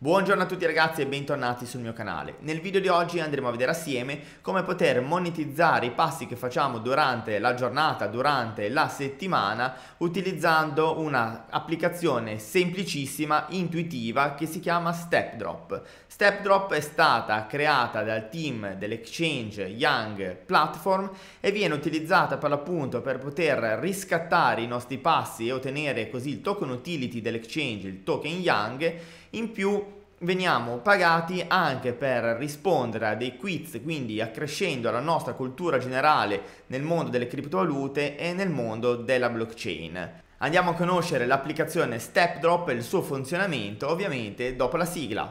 Buongiorno a tutti ragazzi e bentornati sul mio canale. Nel video di oggi andremo a vedere assieme come poter monetizzare i passi che facciamo durante la giornata, durante la settimana, utilizzando un'applicazione semplicissima, intuitiva, che si chiama StepDrop. StepDrop è stata creata dal team dell'exchange Young Platform e viene utilizzata per l'appunto per poter riscattare i nostri passi e ottenere così il token utility dell'exchange, il token Young. In più veniamo pagati anche per rispondere a dei quiz, quindi accrescendo la nostra cultura generale nel mondo delle criptovalute e nel mondo della blockchain. Andiamo a conoscere l'applicazione StepDrop e il suo funzionamento, ovviamente dopo la sigla.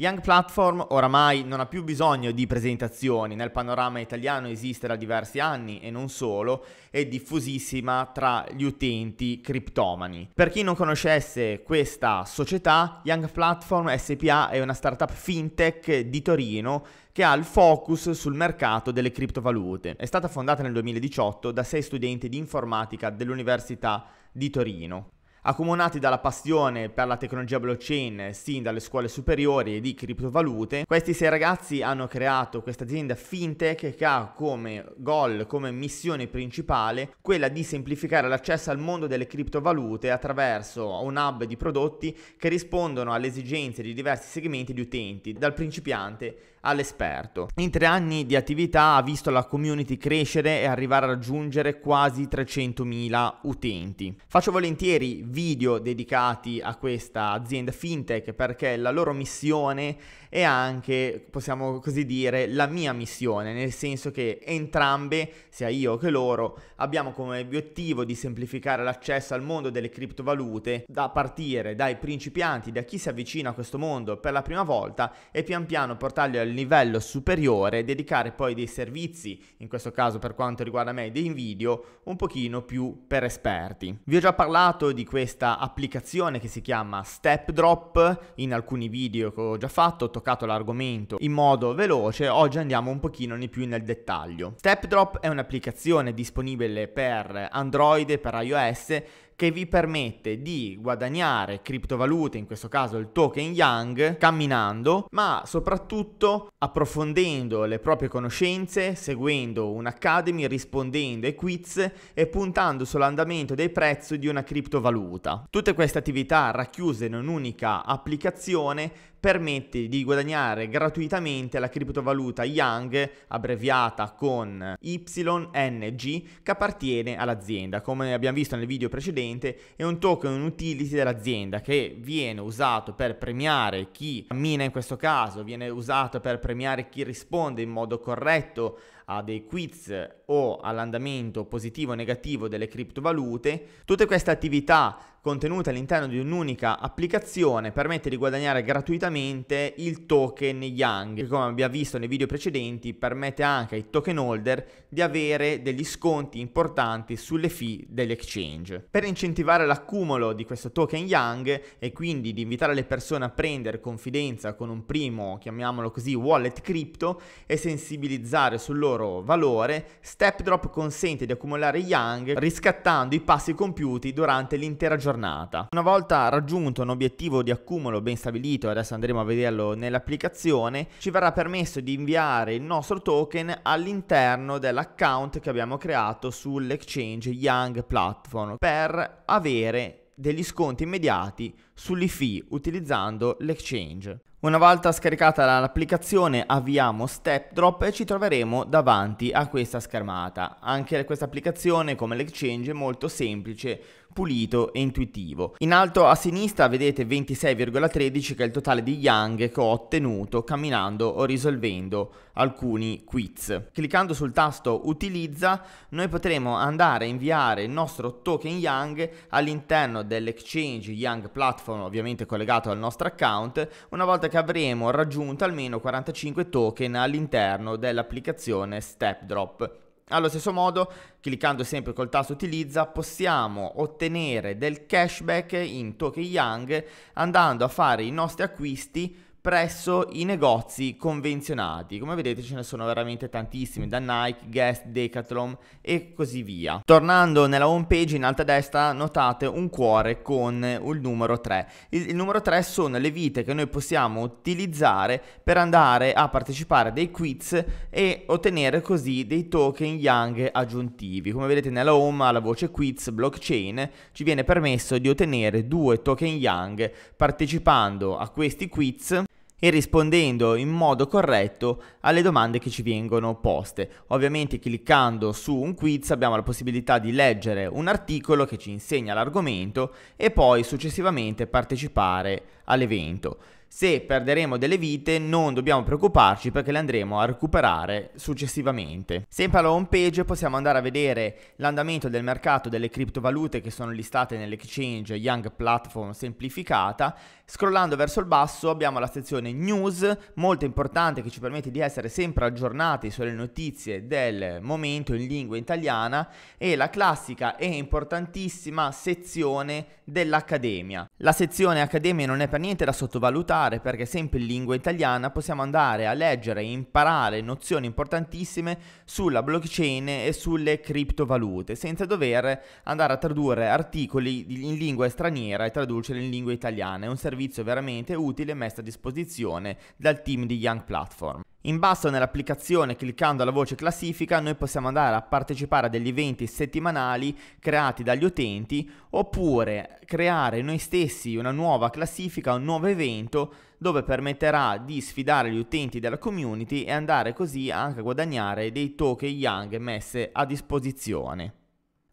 Young Platform oramai non ha più bisogno di presentazioni, nel panorama italiano esiste da diversi anni e non solo, è diffusissima tra gli utenti criptomani. Per chi non conoscesse questa società, Young Platform SPA è una startup fintech di Torino che ha il focus sul mercato delle criptovalute. È stata fondata nel 2018 da 6 studenti di informatica dell'Università di Torino. Accomunati dalla passione per la tecnologia blockchain sin dalle scuole superiori e di criptovalute, questi 6 ragazzi hanno creato questa azienda fintech che ha come goal, come missione principale, quella di semplificare l'accesso al mondo delle criptovalute attraverso un hub di prodotti che rispondono alle esigenze di diversi segmenti di utenti, dal principiante all'esperto. In 3 anni di attività ha visto la community crescere e arrivare a raggiungere quasi 300.000 utenti. Faccio volentieri video dedicati a questa azienda fintech perché la loro missione è anche, possiamo così dire, la mia missione, nel senso che entrambe, sia io che loro, abbiamo come obiettivo di semplificare l'accesso al mondo delle criptovalute, da partire dai principianti, da chi si avvicina a questo mondo per la prima volta e pian piano portarli al livello superiore, dedicare poi dei servizi, in questo caso per quanto riguarda me dei video un pochino più per esperti. Vi ho già parlato di questa applicazione che si chiama StepDrop in alcuni video che ho già fatto, ho toccato l'argomento in modo veloce, oggi andiamo un pochino di più nel dettaglio. StepDrop è un'applicazione disponibile per Android e per iOS che vi permette di guadagnare criptovalute, in questo caso il token Young, camminando, ma soprattutto approfondendo le proprie conoscenze, seguendo un'academy, rispondendo ai quiz e puntando sull'andamento dei prezzi di una criptovaluta. Tutte queste attività racchiuse in un'unica applicazione permette di guadagnare gratuitamente la criptovaluta Young, abbreviata con YNG, che appartiene all'azienda. Come abbiamo visto nel video precedente, è un token utility dell'azienda che viene usato per premiare chi cammina, in questo caso viene usato per premiare chi risponde in modo corretto a dei quiz o all'andamento positivo o negativo delle criptovalute. Tutte queste attività contenute all'interno di un'unica applicazione permette di guadagnare gratuitamente il token Young, che come abbiamo visto nei video precedenti permette anche ai token holder di avere degli sconti importanti sulle fee dell'exchange. Per incentivare l'accumulo di questo token Young e quindi di invitare le persone a prendere confidenza con un primo, chiamiamolo così, wallet crypto e sensibilizzare sul loro valore, StepDrop consente di accumulare Young riscattando i passi compiuti durante l'intera giornata. Una volta raggiunto un obiettivo di accumulo ben stabilito, adesso andremo a vederlo nell'applicazione, ci verrà permesso di inviare il nostro token all'interno dell'account che abbiamo creato sull'exchange Young Platform per avere degli sconti immediati sulle fee utilizzando l'exchange. Una volta scaricata l'applicazione avviamo StepDrop e ci troveremo davanti a questa schermata. Anche questa applicazione, come l'exchange, è molto semplice, pulito e intuitivo. In alto a sinistra vedete 26,13 che è il totale di Young che ho ottenuto camminando o risolvendo alcuni quiz. Cliccando sul tasto utilizza noi potremo andare a inviare il nostro token Young all'interno dell'exchange Young Platform, ovviamente collegato al nostro account, una volta che avremo raggiunto almeno 45 token all'interno dell'applicazione StepDrop. Allo stesso modo, cliccando sempre col tasto utilizza, possiamo ottenere del cashback in token Young andando a fare i nostri acquisti presso i negozi convenzionati. Come vedete ce ne sono veramente tantissimi, da Nike, Guess, Decathlon e così via. Tornando nella home page, in alto a destra notate un cuore con il numero 3. Il numero 3 sono le vite che noi possiamo utilizzare per andare a partecipare a dei quiz e ottenere così dei token Young aggiuntivi. Come vedete nella home, alla voce quiz blockchain, ci viene permesso di ottenere 2 token Young partecipando a questi quiz e rispondendo in modo corretto alle domande che ci vengono poste. Ovviamente cliccando su un quiz abbiamo la possibilità di leggere un articolo che ci insegna l'argomento e poi successivamente partecipare all'evento. Se perderemo delle vite non dobbiamo preoccuparci perché le andremo a recuperare successivamente. Sempre alla home page possiamo andare a vedere l'andamento del mercato delle criptovalute che sono listate nell'exchange Young Platform semplificata. Scrollando verso il basso abbiamo la sezione news, molto importante, che ci permette di essere sempre aggiornati sulle notizie del momento in lingua italiana, e la classica e importantissima sezione dell'accademia. La sezione accademia non è per niente da sottovalutare, perché sempre in lingua italiana possiamo andare a leggere e imparare nozioni importantissime sulla blockchain e sulle criptovalute senza dover andare a tradurre articoli in lingua straniera e traducerli in lingua italiana. È un servizio veramente utile messo a disposizione dal team di Young Platform. In basso nell'applicazione, cliccando alla voce classifica, noi possiamo andare a partecipare a degli eventi settimanali creati dagli utenti, oppure creare noi stessi una nuova classifica, un nuovo evento, dove permetterà di sfidare gli utenti della community e andare così anche a guadagnare dei token Young messe a disposizione.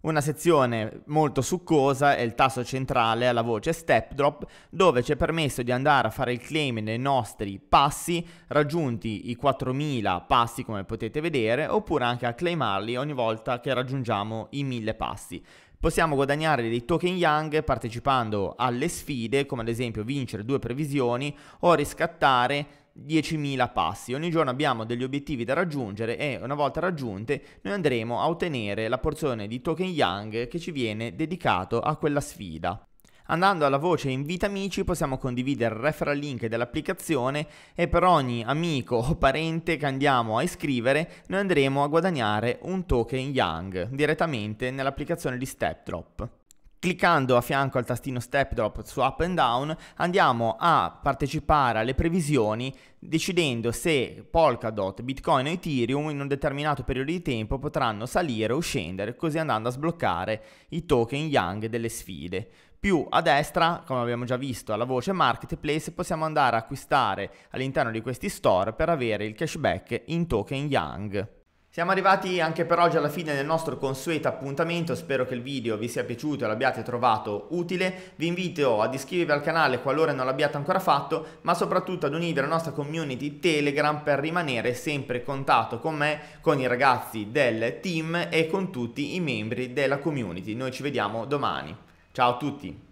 Una sezione molto succosa è il tasto centrale alla voce StepDrop, dove ci è permesso di andare a fare il claim dei nostri passi, raggiunti i 4000 passi come potete vedere, oppure anche a claimarli ogni volta che raggiungiamo i 1000 passi. Possiamo guadagnare dei token Young partecipando alle sfide, come ad esempio vincere 2 previsioni o riscattare 10.000 passi. Ogni giorno abbiamo degli obiettivi da raggiungere e una volta raggiunte noi andremo a ottenere la porzione di token Young che ci viene dedicato a quella sfida. Andando alla voce invita amici possiamo condividere il referral link dell'applicazione e per ogni amico o parente che andiamo a iscrivere noi andremo a guadagnare un token Young direttamente nell'applicazione di StepDrop. Cliccando a fianco al tastino StepDrop su Up and Down andiamo a partecipare alle previsioni decidendo se Polkadot, Bitcoin o Ethereum in un determinato periodo di tempo potranno salire o scendere, così andando a sbloccare i token Young delle sfide. Più a destra, come abbiamo già visto, alla voce Marketplace possiamo andare a acquistare all'interno di questi store per avere il cashback in token Young. Siamo arrivati anche per oggi alla fine del nostro consueto appuntamento, spero che il video vi sia piaciuto e l'abbiate trovato utile. Vi invito ad iscrivervi al canale qualora non l'abbiate ancora fatto, ma soprattutto ad unirvi alla nostra community Telegram per rimanere sempre in contatto con me, con i ragazzi del team e con tutti i membri della community. Noi ci vediamo domani. Ciao a tutti!